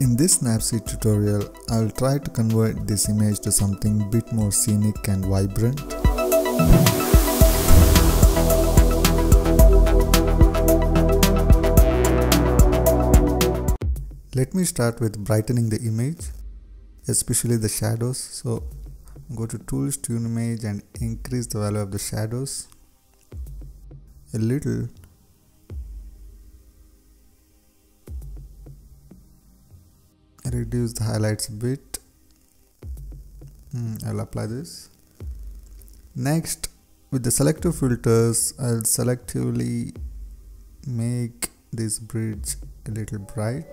In this Snapseed tutorial, I will try to convert this image to something bit more scenic and vibrant. Let me start with brightening the image, especially the shadows. So go to Tools, Tune Image and increase the value of the shadows a little. Reduce the highlights a bit. I'll apply this. Next, with the selective filters, I'll selectively make this bridge a little bright.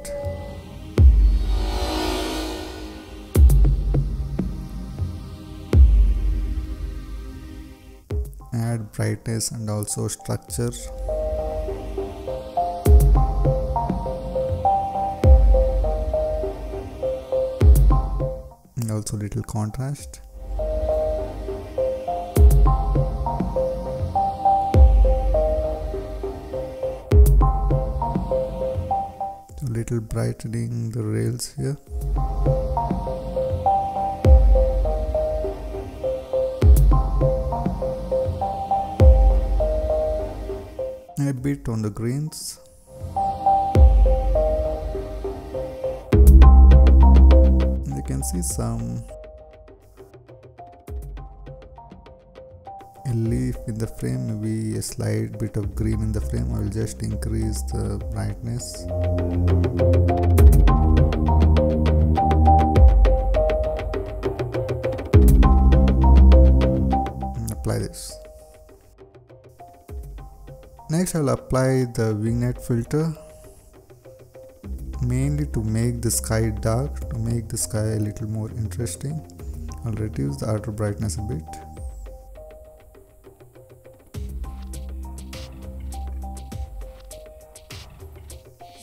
Add brightness and also structure. And also little contrast. A little brightening the rails here. A bit on the greens. You can see some leaf in the frame, maybe a slight bit of green in the frame. I will just increase the brightness. And apply this. Next, I will apply the vignette filter, mainly to make the sky dark, to make the sky a little more interesting. I will reduce the outer brightness a bit.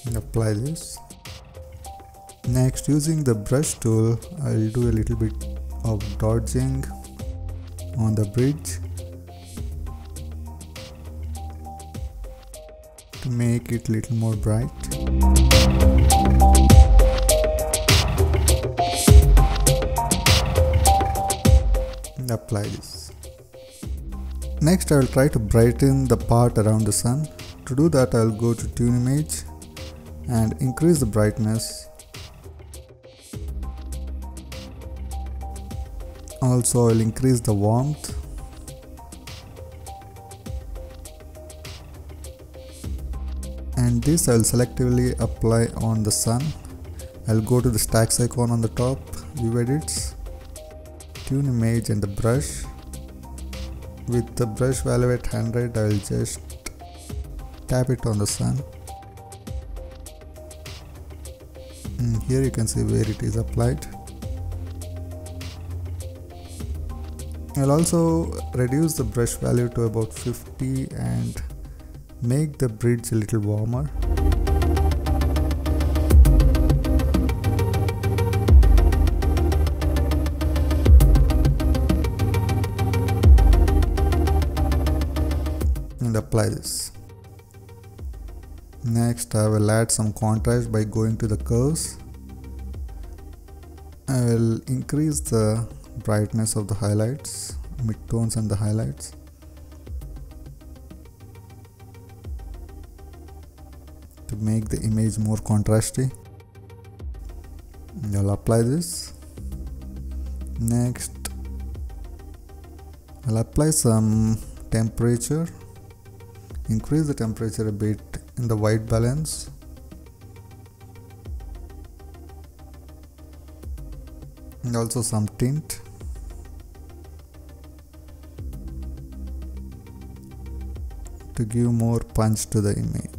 And apply this. Next, using the brush tool, I will do a little bit of dodging on the bridge, make it a little more bright. And apply this. Next, I will try to brighten the part around the sun. To do that, I will go to Tune Image and increase the brightness. Also, I will increase the warmth. And this I will selectively apply on the sun. I will go to the stacks icon on the top, View Edits, Tune Image and the brush. With the brush value at 100, I will just tap it on the sun. And here you can see where it is applied. I will also reduce the brush value to about 50 and make the bridge a little warmer. And apply this. Next, I will add some contrast by going to the curves. I will increase the brightness of the highlights, midtones and the highlights. To make the image more contrasty. I'll apply this. Next, I'll apply some temperature. Increase the temperature a bit in the white balance. And also some tint. To give more punch to the image.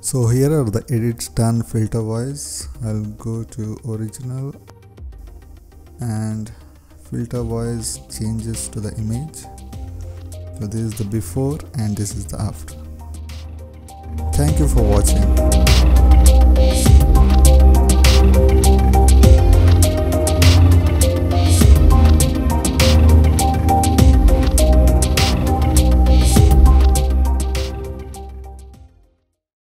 So here are the edits done filter wise. I'll go to original and filter wise changes to the image. So this is the before and this is the after. Thank you for watching.